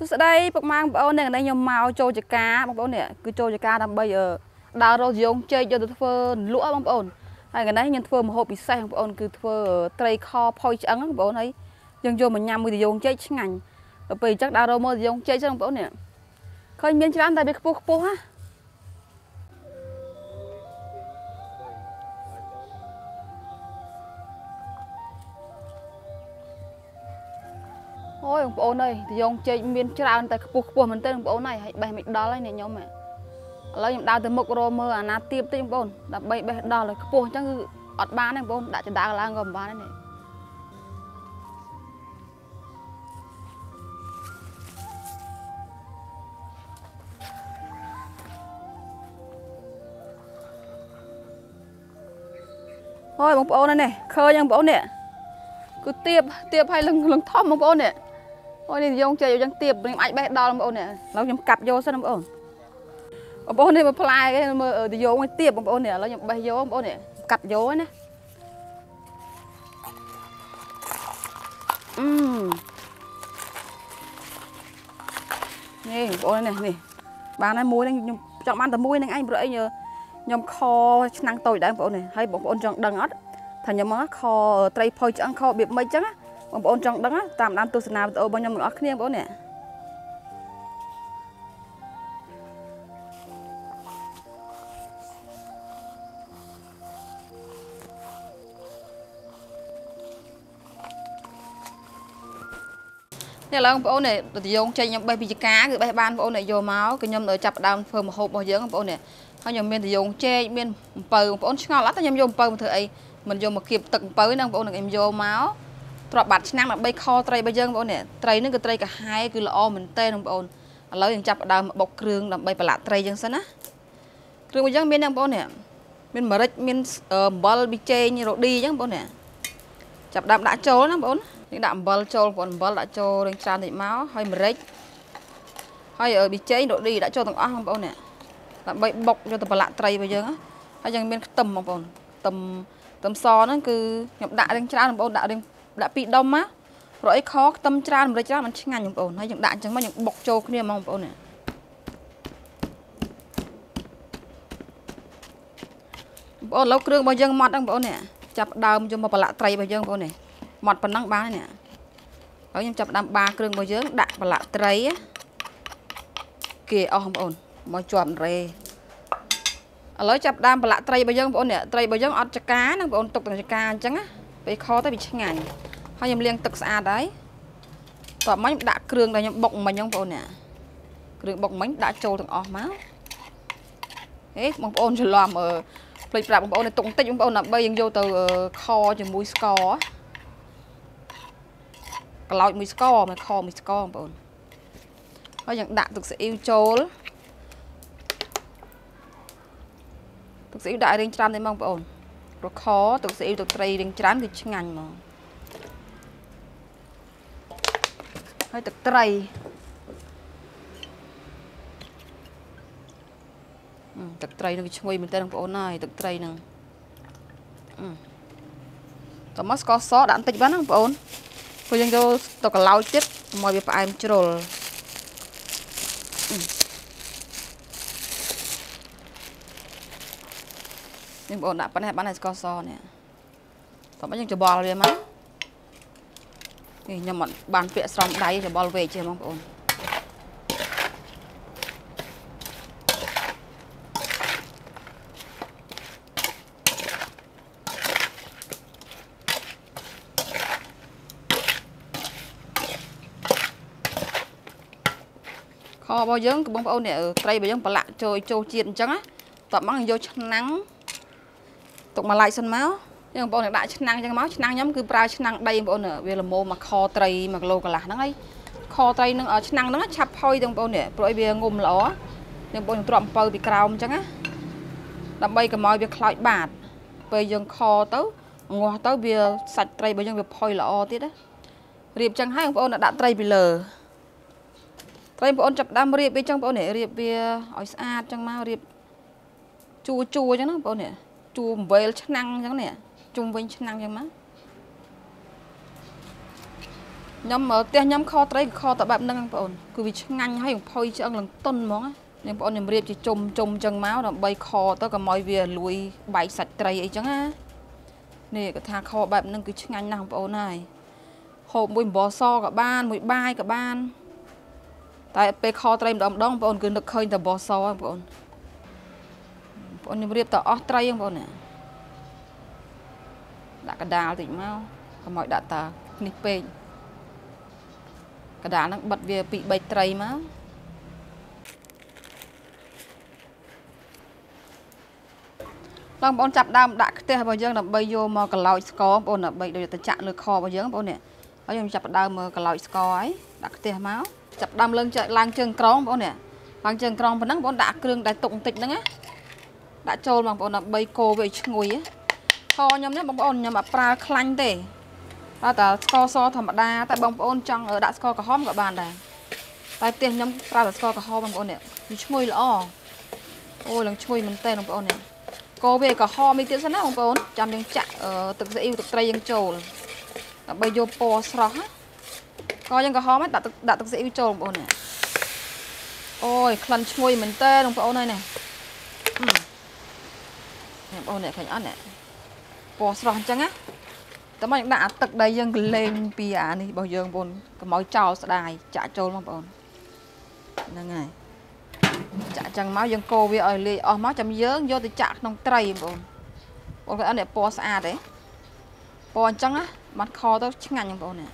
Sau đây, bác mang bố này là nhóm màu trôi cho cá, bác bố này cứ trôi cho cá làm bây giờ đào rau giống chơi cho tôi lũa bác bố. Hay cái này nhân phơi một hộp bị say bác bố cứ phơi tray kho phơi trắng bác bố ấy. Nhưng vô mình nhằm mùi thì dùng chơi chứ ngành. Bởi chắc đào rau mơ thì dùng chơi chứ bác bố này. Khơi miếng chứ ăn tại bác bố ha. Ôi ông bố này thì ông chơi miên trao người ta buộc buộc mình tên ông bố này hãy bày mình đó lên này nhóm mẹ lấy đào từ mộc rồi mơ là tiếp tên ông bố là bày bày đó là buộc chắc cứ ọt bán này bố đã chỉ đá là gồm bán này thôi ông bố này này khơi ông bố này cứ tiếp tiếp hay lưng lưng thom ông bố này ôi nên dùng chơi dùng tiệp mình ảnh bé đo lắm ông nè lâu nhầm cặp vô sao ông bố này mà play cái mà ở vô ông tiệp ông bố này lâu nhầm bé vô ông bố này cặp vô ấy nè nè bố này nè bà này muối đang chọn ăn tầm muối đang anh rồi nhờ nhầm kho năng tồi đang bố này hay bố chọn đằng ớt thành nhóm á kho tây phơi trắng kho biệt mấy trắng á ông bố trắng đắng á tạm làm tôi sinh nào tôi bao nhiêu người kia bố nè này là ông bố này tự dùng chơi nhóm bay bị cá rồi bay ban bố này vô máu cái nhóm ở chập đam phơi một hộp bao nhiêu ông bố nè hai nhóm bên thì dùng chơi bên bờ ông bố ngon lắm tao nhóm dùng bờ một thứ ấy mình vô một kịp tận tới năng bộ này em vô máu trọt bạch năng là bay kho tây bây giờ bộ này tây nó cứ tây cả hai cứ là o mình tên ông bộ lấy những chập đào bọc kương làm bay bả tây dân sân á kương bây giờ bên năng bộ này bên mở rách bên ball bị chê như rồi đi dân bộ này chập đạm đã trôi năng bộ những đạm ball trôi còn ball đã trôi lên tràn thì máu hơi mở rách hơi ở bị chê rồi đi đã trôi thằng ông bộ này làm bay bọc cho tụi bả tây bây giờ á hay dân bên tầm ông bộ tầm tâm so nó cứ nhập đại lên tràn bồn đại lên đại bị đông á rồi khó tâm tràn rồi tràn mình chích ngàn nhập ổn hay nhập đại chẳng mà nhập bọc trâu kia mong bồn này bồn lâu kêu bao giờ mọt đang bồn này chập đầm cho một bà lạ tây bao giờ bồn này mọt phần năng ba này đó nhưng chập đầm ba kêu bao giờ đại bà lạ tây á kìa không ổn mọi chuẩn rồi lấy chập đam và lạ tây bây giờ bọn nè tây bây giờ ăn chả cá nó bọn tục ăn chả cá chẳng á bị khó tới bị chích ngàn hay nhầm liên tực xa đấy tọt mấy đã cường là nhầm bọc mình nhông bọn nè cường bọc mấy đã trâu thằng ó máu ấy bọn chỉ làm ở lấy ra bọn này tụng tích bọn là bây giờ vô từ kho cho muối score cái loại muối score mà kho muối score bọn hay nhầm đã thực sự yêu trâu tôi sẽ đại đến tràn đến mong ổn rồi khó tôi sẽ yêu được tây đến tràn được chứ ngành mà hơi thực tây thực tây nó bị chui mình tên ổn này thực tây nè tao mất có sót đạn tịch bán không ổn tôi dân đâu tao còn lau chết mọi việc phải em trộn nhưng bọn đã bán này có so nè, tao bắt những chỗ bò về má, thì nhầm bọn bàn vẽ xong đáy cho bò về chưa mong bọn, kho bao giống của bọn nè, tây bao giống bà lạ chơi trâu chiên trắng á, tao bắt vô chân nắng tục mà lại sân máu nhưng bọn này đại chân máu năng nhóm cứ pra chân năng đây bọn nữa về là mô mà kho tây mà lô cả là nó ấy kho tây nó ở chân năng nó chập hơi trong bọn này rồi về ngùm ló nhưng bọn trộm phơi bị cào chẳng á làm bây cái mọi việc loại bạt bây giờ kho tấu ngò tấu bia sạch tây bây giờ việc phơi là o tiết đấy riệp chẳng hay bọn là đã tây bị lờ tây bọn chập đam riệp bên trong bọn này riệp bia ở xa chẳng mau riệp chua chua chứ nó bọn này chùm về chức năng chẳng nè chung với chức năng chẳng má nhóm mở tiền nhóm kho tới kho tập bạn đang còn cứ vì ngăn hay phơi chứ ăn lần tuần món á nên bọn em riêng chỉ chôm chôm chân máu là bay kho tới cả mọi việc lùi bảy sạch tray ấy chẳng á nè cái thang kho bạn đang cứ ngăn nào bọn này hộp mùi bò so cả ban mùi bai cả ban tại pe kho tray đóng đóng bọn cứ được khơi từ bò so bọn em riêng từ ở tray bọn nè đã cả đào thì máu cả mọi đã ta nít pe cả đá nó bật về bị bậy tray mà lòng bọn chặt đam đã cái bao giờ là bây vô mà cả lòi score bọn là bây giờ ta chặn được kho bao giờ bọn nè bây giờ chặt đam mà cả lòi score ấy đã cái tiền máu chặt đam lên chạy lang chân còng bọn nè lang chân còng bọn nó bọn đã kêu đại tụng tịch nữa á đã trôi mà bọn là bây cô về ngồi á kho nhóm nhé bọn nhóm mà pra khanh để ta ta score so thầm đa tại bóng ôn trong ở đã score cả hóm cả bàn này tại tiền nhóm ra là score cả hóm bằng ôn này chui lọ ôi lần chui mình tên bằng ôn này cô về cả hóm đi tiếng sẵn không ôn chăm những chạy thực dễ yêu thực tây dân trầu bây giờ po sọt coi những cả hóm ấy đã thực dễ yêu trầu bằng ôn này ôi lần chui mình tên bằng ôn này này ôn này phải ăn này po sọt chăng á tấm ảnh đã tật đây dân lên pia này bao giờ bồn mối trào đài chả trôn mà bồn nè ngày chả chẳng máu dân cô với ở lì ở máu chấm dớn vô thì chả nông tây bồn bồn cái anh này po xa đấy bồn trắng á mặt kho tao chứ ngành bồn nè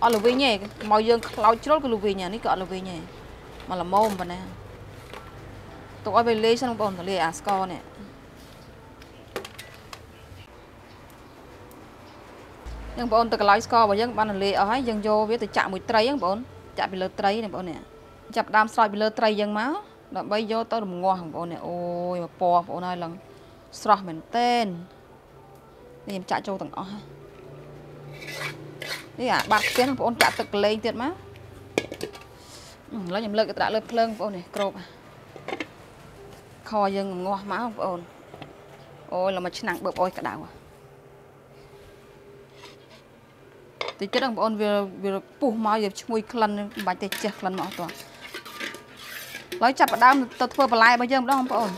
ở lùi nhẹ màu dân lau chốt cái lùi nhà này gọi lùi nhẹ mà là mồm vậy nè tụi ở về lì xong bồn lì à score nè nhưng bọn tôi lái score và dân ban lệ ở hay dân vô biết từ chạm mũi tray dân bọn chạm bị lơ tray này bọn nè chạm đam soi bị lơ tray dân máu là bây vô tôi đừng ngoa hàng bọn nè ôi mà po bọn này lần sọt mình tên đi em chạy trâu tầng o đi à bạc tiếng bọn chạm tực lên tiền máu lấy nhầm lợi cái đã lợi phơn bọn này cột kho dân ngoa máu bọn ôi là mà chỉ nặng bực ôi cả đảo thì chết ông bọn về phủ máu về chui khăn bài tê chẹt khăn máu toàn lấy chặt vào đâm tơ phơi vào lại bao giờ đó không bọn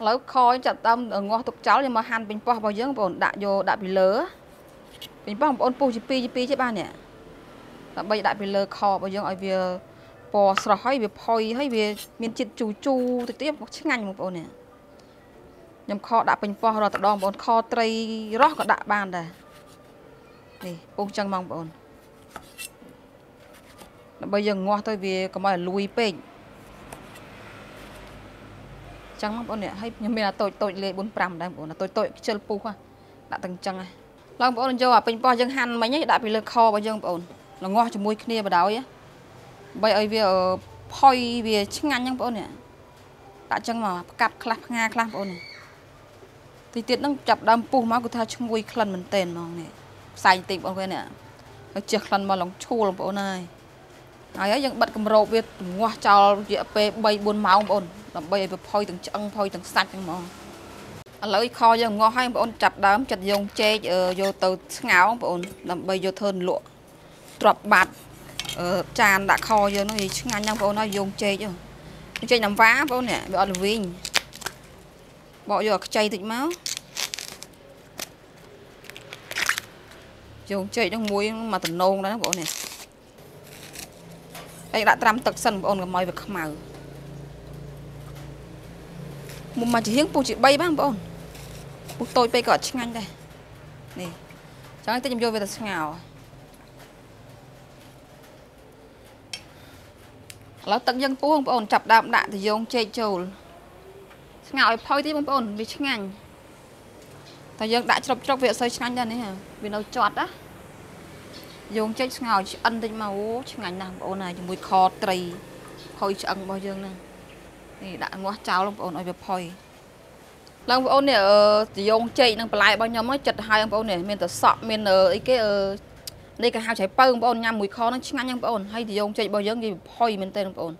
lấy khói chặt đâm ở ngõ tục cháu nhưng mà hàn bình po bao giờ bọn đã vô đã bị lỡ bình po bọn po chip chứ ba nè bây giờ đã bị lỡ kho bao giờ ở về po sờ hay về phơi hay về miền chít chu chu tiếp một chiếc ngành một bọn nè nhầm kho đã bình po rồi tự đòn bọn kho tây rót có đã bàn đây này bông trăng mong bọn bây giờ ngoa tôi về có mà lùi pin trăng mong bọn này hay nhưng mình là tội lệ 45 đây bọn là tội chân pu qua đã từng trăng này lòng bọn cho à pin po dân han mấy nhé đã bị lực kho bao dân bọn là ngoa cho môi kia vào đó ấy bây ấy về phơi về chức ngăn nhăng bọn này đã trăng mà cặp clap nga clap bọn này thì tiệt đang chập đâm pu máu của ta chung môi khăn mình tên mong này xài tiền bọn quên nè, chiếc khăn mà lòng chua lòng bọn này, ai ấy vẫn bật cầm râu biết ngoa chào dễ pe bay buôn máu bọn, làm bay về phơi từng chân phơi từng sạch bọn, lấy kho giờ ngoa hai bọn chặt đám chặt dùng che vô từ ngáo bọn, làm bay vô thơn lụa, trọp bạt, tràn đã kho giờ nó gì ngang nhau bọn nó dùng che chứ, che nằm vá bọn nè, bọn vinh, bỏ vô che thịt máu. Dùng chạy trong muối mà tận nôn đó bọn này anh đã tram tật sân bọn mày việc màu một mà chỉ hiếng bù chị bay bác bọn bù tôi bay cọt chinh anh đây nè chẳng anh ta nhầm vô về thật ngào là tận dân bố không bọn chập đạm đạn thì dùng chạy trầu ngào phơi tí bọn vì chinh anh tại dân đã chọc chọc việc xây chinh anh hả vì nó chọt á dùng chết ngào ăn tinh máu chứ ngành nào bọn này mùi kho trầy khôi chẳng bao giờ nè thì đã ngó cháo lắm bọn ơi việc phơi lòng bọn này dùng chạy năng lại bao nhiêu mới chật hai ông bọn này mình tự sọ mình ấy cái đây cả hai trái bơm bọn nhằm mùi kho nó chứ ngành bọn hay thì dùng chạy bao giờ thì phơi mình tên bọn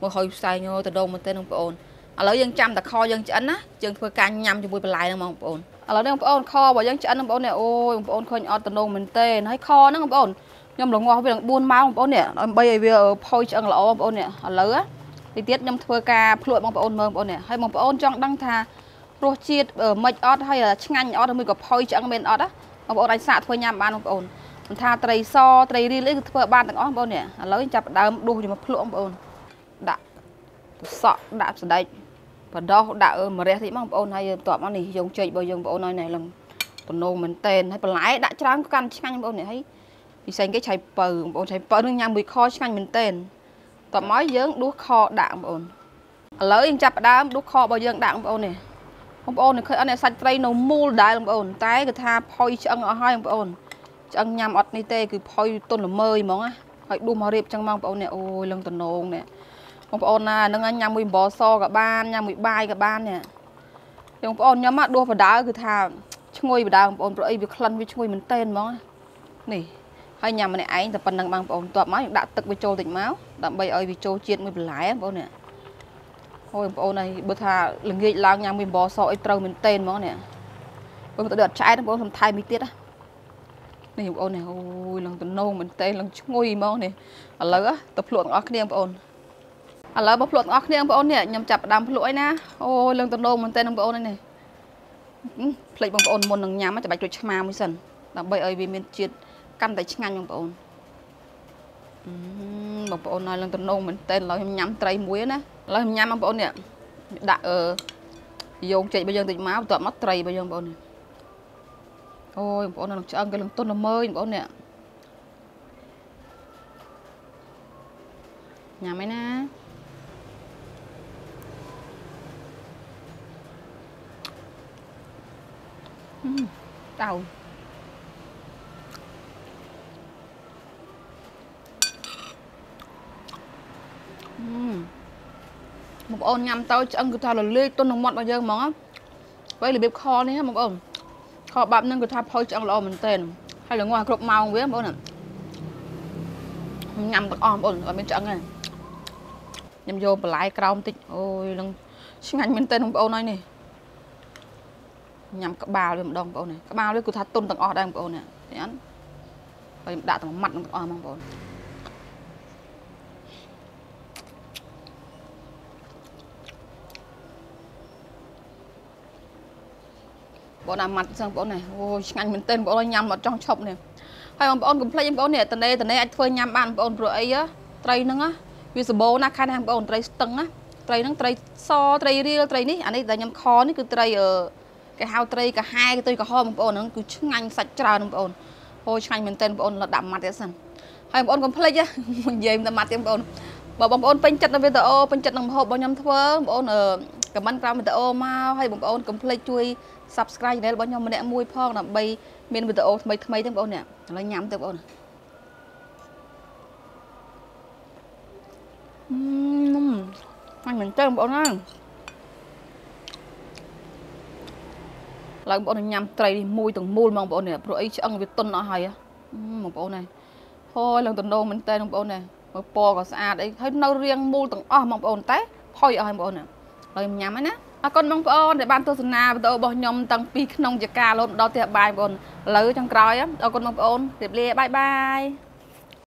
một hồi xài ngồi từ đầu mình tên bọn ở lấy dân trăm là kho dân chấn á dân phơi can nhằm cho mùi lại là mong bọn ở đây ông kho và dân chăn ông này ôi ông khơi nhọt tận mình tên hay kho nó ông nhom lồng ngò việc buôn máu ông nè bây giờ phơi chân là ông nè lỡ thì tiết nhom thưa ca phơi mong ông mờ ông nè hay mong ông trong đăng thà rô chiết ở mệt ót hay là chăn ót mình có phơi chân bên ót á ông đánh xạ thưa nhám ban ông thà tây so tây đi lấy thưa ban thằng ót ông nè lỡ chập đám đu gì mà phơi ông đã sọ đã sờ đây và đó đã mà ra thì mong ông hay tọa mong này dùng chơi bao dùng ông nói này làm còn nô mình tên hay còn lái đã tráng căn chăn ông nè hay vì xanh cái chai bờ bọn chai bờ nước nhà mùi kho chanh mình tên tọt mói dưỡng đuốc kho đạm bọn lỡ yên chập đám đuốc kho bao dưỡng đạm bọn này bọn này khơi ăn này sạch tây nấu mù đại bọn tái cái tha phơi chân ở hai bọn chân nhám ọt ni tê cứ phơi tôn là mơi móng á phải đu mò rệp chân mong bọn này ôi lưng tần nông này bọn na nâng ăn nhà mùi bò so cả ban nhà mùi bai cả ban nè bọn nhám mắt đua vào đá cứ tha ngồi vào đá bọn rồi bị khăn với ngồi mình tên móng này hay nhà mình ấy tập năng bằng bọn tọa máu đã tự bị trôi tỉnh máu đậm bây ơi bị trôi chuyện mình lái bọn nè thôi bọn này bữa thà là nghĩ là nhà mình bỏ sói trâu mình tên món nè bọn tôi đợt trái đó bọn làm thay mấy tiết á này bọn này ôi lần tôi nâu mình tên lần chui món này ở lỡ tập luận ngõ kia bọn ở lỡ bóc luận ngõ kia bọn nè nhằm chặt đám lỗi na ôi lần tôi nâu mình tên bọn này lấy bọn một lần nhà mà chặt bạch rồi chả mới dần đậm bây ơi vì mình chuyện căn tại chăn bọn bọn này lần tận nông mình tên là nhắm tay muối nè là nhắm bọn nè đã ở dùng chạy bây giờ thì máu tọt mắt tay bây giờ bọn này ôi bọn này cho ăn cái lần tôn là mơi bọn nè nhà mấy nè tàu một ôn nhằm tao cho ăn cứ thà là lê tôn đồng mọt bao giờ món á vậy là bếp kho này ha một ôn kho bắp nên cứ thà phơi cho ăn là mình tên hay là ngoài cột màu với một ôn này nhằm tao om ôn ở bên trong này nhằm vô bả lái cào tịt ôi lần xin anh mình tên một ôn này nè nhằm các bao lên một đồng một ôn này các bao đấy cứ thà tôn tầng o đang một ôn này thế anh vậy đã tầng mặt một ôn mong ôn bọn nào mặt sang bọn này ôi anh mình tên bọn nó nhằm vào trong chọc này hay bọn cũng play bọn này tần đây anh phơi nhằm bàn bọn rồi ấy á tây nâng á visible na khai hàng bọn tây tầng á tây nâng tây so tây riêng tây ní anh ấy là nhằm khó ní cứ tây ở cái hao tây cả hai cái tây cả hôm bọn nó cứ anh sạch trà bọn ôi anh mình tên bọn là đạm mặt đấy sẵn hay bọn cũng play á mình về mình mặt bọn bọn bên chặt nó về tao bên chặt nó hộp bọn nhằm thưa bọn ở comment ra mình tao mau hay bọn cũng play chui subscribe này bọn nhau mình đã mui phong là bay mình video mấy thêm bọn nè là nhắm tới bọn anh mình chơi bọn nó là bọn nhắm tay đi mui từng mui mong bọn nè rồi chứ ăn việc tuần nó hay á một bọn này thôi lần tuần đâu mình tên bọn này một po có xa đấy thấy nấu riêng mui từng mong bọn té thôi ở bọn nè rồi nhắm ấy nè con mong bọn để ban tôi xin na tôi bỏ nhom tăng pi nông chè cà luôn đó thì bài bọn lỡ trong còi á con mong bọn tiệp lìa bye bye.